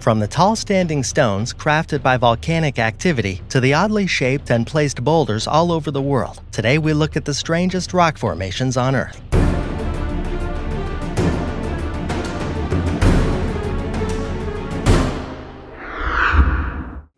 From the tall standing stones crafted by volcanic activity to the oddly shaped and placed boulders all over the world, today we look at the strangest rock formations on Earth.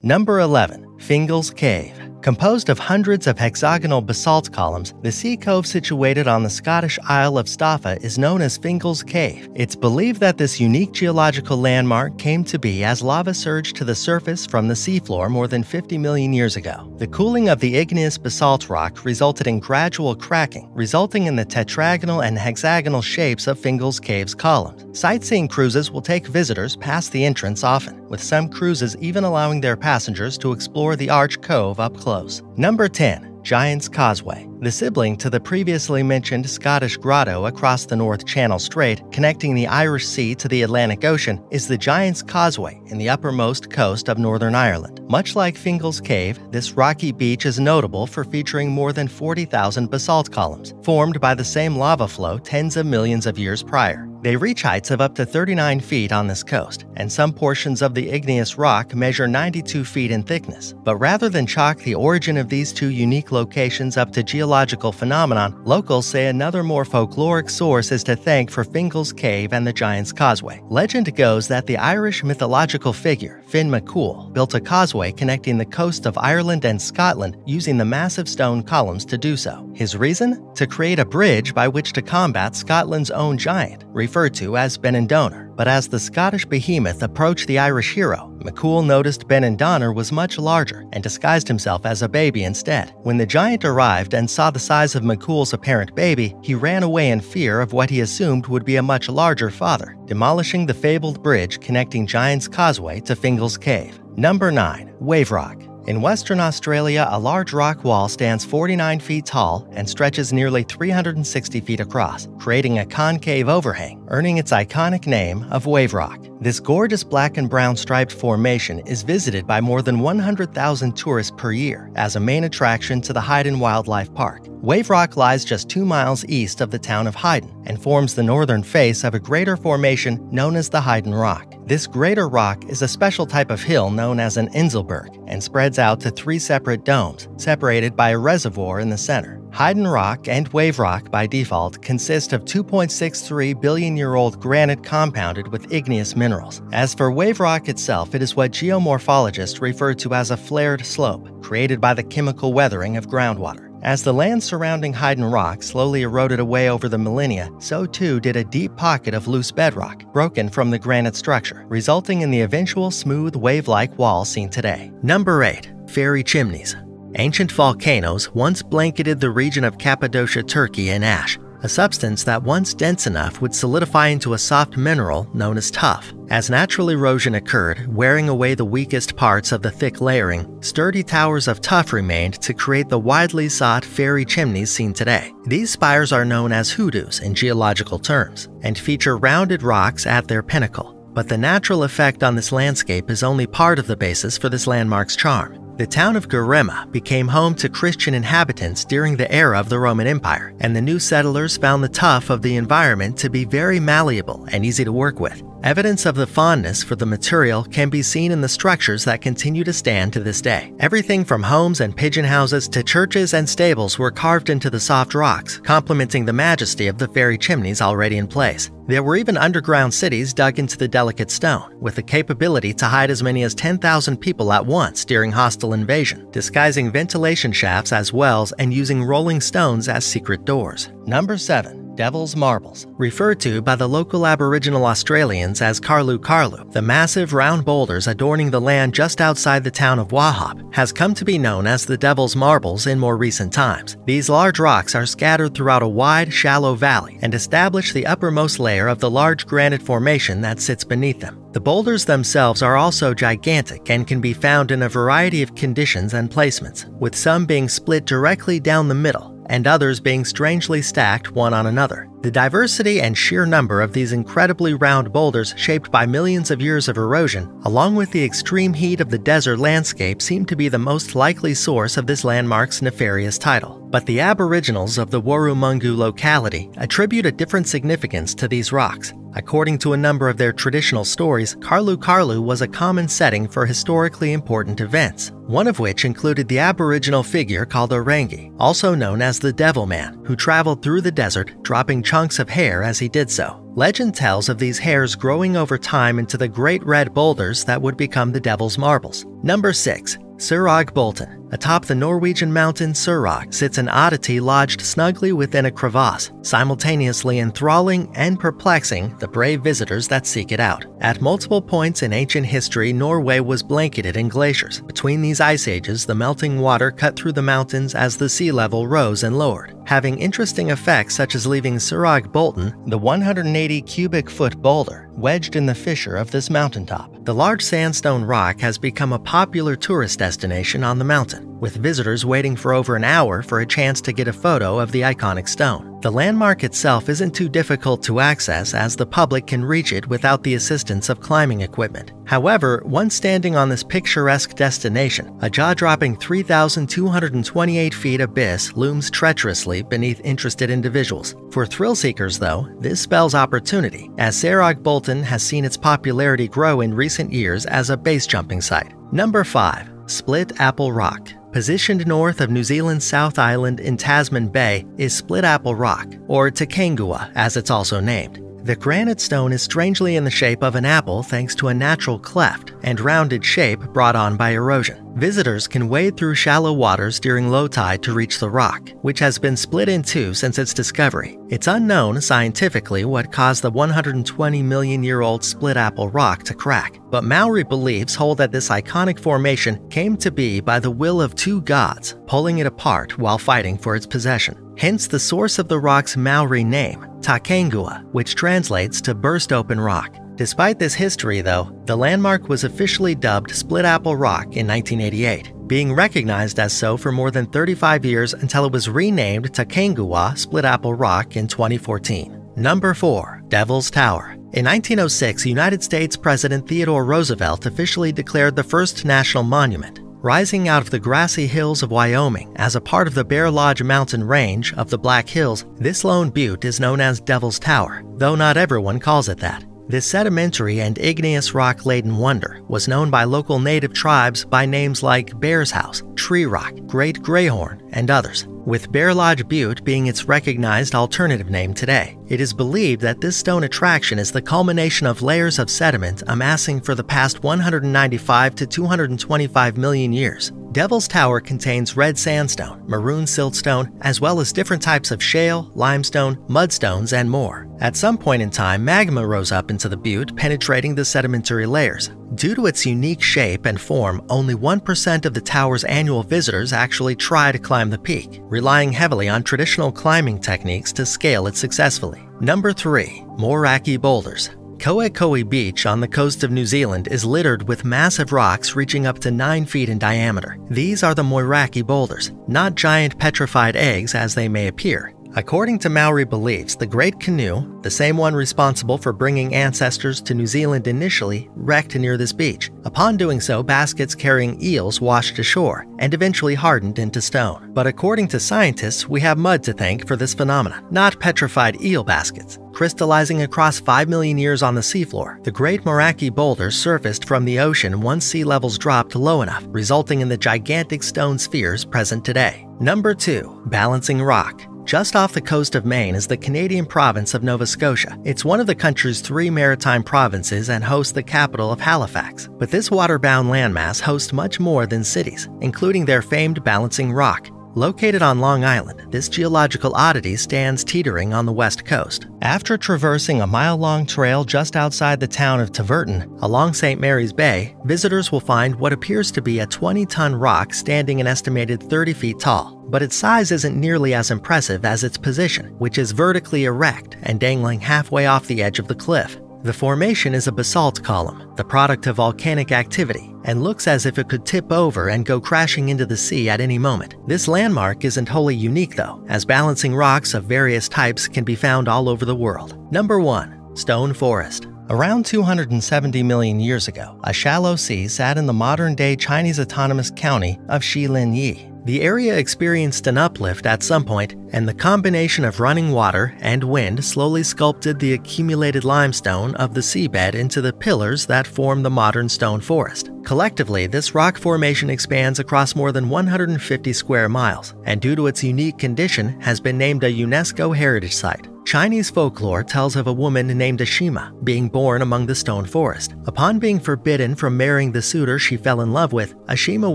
Number 11. Fingal's Cave. Composed of hundreds of hexagonal basalt columns, the sea cove situated on the Scottish Isle of Staffa is known as Fingal's Cave. It's believed that this unique geological landmark came to be as lava surged to the surface from the seafloor more than 50 million years ago. The cooling of the igneous basalt rock resulted in gradual cracking, resulting in the tetragonal and hexagonal shapes of Fingal's Cave's columns. Sightseeing cruises will take visitors past the entrance often, with some cruises even allowing their passengers to explore the arch cove up close. Number 10. Giant's Causeway. The sibling to the previously mentioned Scottish grotto across the North Channel Strait, connecting the Irish Sea to the Atlantic Ocean, is the Giant's Causeway in the uppermost coast of Northern Ireland. Much like Fingal's Cave, this rocky beach is notable for featuring more than 40,000 basalt columns, formed by the same lava flow tens of millions of years prior. They reach heights of up to 39 feet on this coast, and some portions of the igneous rock measure 92 feet in thickness. But rather than chalk the origin of these two unique locations up to geological phenomenon, locals say another more folkloric source is to thank for Fingal's Cave and the Giant's Causeway. Legend goes that the Irish mythological figure, Finn McCool, built a causeway connecting the coast of Ireland and Scotland using the massive stone columns to do so. His reason? To create a bridge by which to combat Scotland's own giant, referred to as Benandonner. But as the Scottish behemoth approached the Irish hero, McCool noticed Benandonner was much larger and disguised himself as a baby instead. When the giant arrived and saw the size of McCool's apparent baby, he ran away in fear of what he assumed would be a much larger father, demolishing the fabled bridge connecting Giant's Causeway to Fingal's Cave. Number 9. Wave Rock. In Western Australia, a large rock wall stands 49 feet tall and stretches nearly 360 feet across, creating a concave overhang, earning its iconic name of Wave Rock. This gorgeous black and brown striped formation is visited by more than 100,000 tourists per year as a main attraction to the Hyden Wildlife Park. Wave Rock lies just 2 miles east of the town of Hyden and forms the northern face of a greater formation known as the Hyden Rock. This greater rock is a special type of hill known as an Inselberg and spreads out to 3 separate domes, separated by a reservoir in the center. Hyden Rock and Wave Rock, by default, consist of 2.63 billion-year-old granite compounded with igneous minerals. As for Wave Rock itself, it is what geomorphologists refer to as a flared slope, created by the chemical weathering of groundwater. As the land surrounding Hyden Rock slowly eroded away over the millennia, so too did a deep pocket of loose bedrock, broken from the granite structure, resulting in the eventual smooth wave-like wall seen today. Number 8. Fairy Chimneys. Ancient volcanoes once blanketed the region of Cappadocia, Turkey in ash, a substance that once dense enough would solidify into a soft mineral known as tuff. As natural erosion occurred, wearing away the weakest parts of the thick layering, sturdy towers of tuff remained to create the widely sought fairy chimneys seen today. These spires are known as hoodoos in geological terms, and feature rounded rocks at their pinnacle. But the natural effect on this landscape is only part of the basis for this landmark's charm. The town of Gorema became home to Christian inhabitants during the era of the Roman Empire, and the new settlers found the tuff of the environment to be very malleable and easy to work with. Evidence of the fondness for the material can be seen in the structures that continue to stand to this day. Everything from homes and pigeon houses to churches and stables were carved into the soft rocks, complementing the majesty of the fairy chimneys already in place. There were even underground cities dug into the delicate stone, with the capability to hide as many as 10,000 people at once during hostile invasion, disguising ventilation shafts as wells and using rolling stones as secret doors. Number 7. Devil's Marbles. Referred to by the local Aboriginal Australians as Karlu Karlu, the massive round boulders adorning the land just outside the town of Wauchope has come to be known as the Devil's Marbles in more recent times. These large rocks are scattered throughout a wide, shallow valley and establish the uppermost layer of the large granite formation that sits beneath them. The boulders themselves are also gigantic and can be found in a variety of conditions and placements, with some being split directly down the middle, and others being strangely stacked one on another. The diversity and sheer number of these incredibly round boulders shaped by millions of years of erosion, along with the extreme heat of the desert landscape, seem to be the most likely source of this landmark's nefarious title. But the aboriginals of the Warumungu locality attribute a different significance to these rocks. According to a number of their traditional stories, Karlu Karlu was a common setting for historically important events, one of which included the aboriginal figure called Orangi, also known as the Devil Man, who traveled through the desert, dropping chunks of hair as he did so. Legend tells of these hairs growing over time into the great red boulders that would become the Devil's Marbles. Number 6. Kjeragbolten. Atop the Norwegian mountain Surrog sits an oddity lodged snugly within a crevasse, simultaneously enthralling and perplexing the brave visitors that seek it out. At multiple points in ancient history, Norway was blanketed in glaciers. Between these ice ages, the melting water cut through the mountains as the sea level rose and lowered, having interesting effects such as leaving Kjeragbolten, the 180 cubic foot boulder, wedged in the fissure of this mountaintop. The large sandstone rock has become a popular tourist destination on the mountain, with visitors waiting for over an hour for a chance to get a photo of the iconic stone. The landmark itself isn't too difficult to access, as the public can reach it without the assistance of climbing equipment. However, once standing on this picturesque destination, a jaw-dropping 3,228 feet abyss looms treacherously beneath interested individuals. For thrill-seekers, though, this spells opportunity, as Kjeragbolten has seen its popularity grow in recent years as a base-jumping site. Number 5. Split Apple Rock. Positioned north of New Zealand's South Island in Tasman Bay is Split Apple Rock, or Tekangua as it's also named. The granite stone is strangely in the shape of an apple thanks to a natural cleft and rounded shape brought on by erosion. Visitors can wade through shallow waters during low tide to reach the rock, which has been split in two since its discovery. It's unknown scientifically what caused the 120 million-year-old Split Apple Rock to crack, but Maori beliefs hold that this iconic formation came to be by the will of two gods, pulling it apart while fighting for its possession. Hence the source of the rock's Maori name, Takengua, which translates to burst open rock. Despite this history, though, the landmark was officially dubbed Split Apple Rock in 1988, being recognized as so for more than 35 years until it was renamed Takengua Split Apple Rock in 2014. Number 4. Devil's Tower. In 1906, United States President Theodore Roosevelt officially declared the first national monument, rising out of the grassy hills of Wyoming as a part of the Bear Lodge mountain range of the Black Hills. This lone butte is known as Devil's Tower, though not everyone calls it that. This sedimentary and igneous rock-laden wonder was known by local native tribes by names like Bear's House, Tree Rock, Great Greyhorn, and others, with Bear Lodge Butte being its recognized alternative name today. It is believed that this stone attraction is the culmination of layers of sediment amassing for the past 195 to 225 million years. Devil's Tower contains red sandstone, maroon siltstone, as well as different types of shale, limestone, mudstones, and more. At some point in time, magma rose up into the butte, penetrating the sedimentary layers. Due to its unique shape and form, only 1% of the tower's annual visitors actually try to climb the peak, relying heavily on traditional climbing techniques to scale it successfully. Number 3. Moeraki Boulders. Koekoe Beach on the coast of New Zealand is littered with massive rocks reaching up to 9 feet in diameter. These are the Moeraki Boulders, not giant petrified eggs as they may appear. According to Maori beliefs, the Great Canoe, the same one responsible for bringing ancestors to New Zealand initially, wrecked near this beach. Upon doing so, baskets carrying eels washed ashore and eventually hardened into stone. But according to scientists, we have mud to thank for this phenomenon, not petrified eel baskets. Crystallizing across 5 million years on the seafloor, the Great Moeraki Boulders surfaced from the ocean once sea levels dropped low enough, resulting in the gigantic stone spheres present today. Number 2. Balancing Rock. Just off the coast of Maine is the Canadian province of Nova Scotia. It's one of the country's 3 maritime provinces and hosts the capital of Halifax. But this water-bound landmass hosts much more than cities, including their famed Balancing Rock. Located on Long Island, this geological oddity stands teetering on the west coast. After traversing a mile-long trail just outside the town of Tiverton, along St. Mary's Bay, visitors will find what appears to be a 20-ton rock standing an estimated 30 feet tall. But its size isn't nearly as impressive as its position, which is vertically erect and dangling halfway off the edge of the cliff. The formation is a basalt column, the product of volcanic activity, and looks as if it could tip over and go crashing into the sea at any moment. This landmark isn't wholly unique though, as balancing rocks of various types can be found all over the world. Number 1. Stone Forest. Around 270 million years ago, a shallow sea sat in the modern-day Chinese autonomous county of Shilinyi. The area experienced an uplift at some point, and the combination of running water and wind slowly sculpted the accumulated limestone of the seabed into the pillars that form the modern stone forest. Collectively, this rock formation expands across more than 150 square miles, and due to its unique condition, has been named a UNESCO heritage site. Chinese folklore tells of a woman named Ashima being born among the stone forest. Upon being forbidden from marrying the suitor she fell in love with, Ashima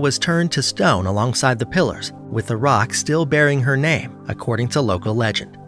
was turned to stone alongside the pillars, with the rock still bearing her name, according to local legend.